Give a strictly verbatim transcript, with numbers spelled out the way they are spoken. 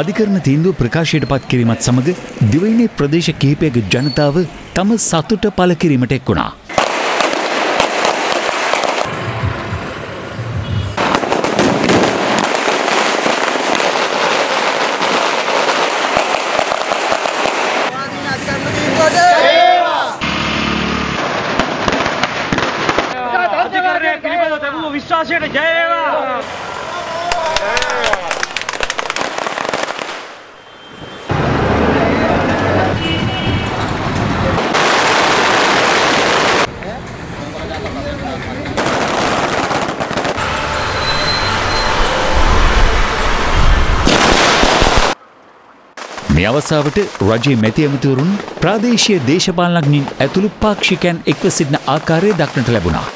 අධිකරණ තීන්දුව ප්‍රකාශයට පත් කිරීමත් සමග දිවයිනේ ප්‍රදේශ කිහිපයක ජනතාව තම සතුට පළ කිරීමට එක් වුණා. අවසාවට රජයේ මැති ඇමතිවරුන් ප්‍රාදේශීය දේශපාලනඥයින් ඇතුළු පාක්ෂිකයන් එක්ව සිටින ආකාරය දක්නට ලැබුණා.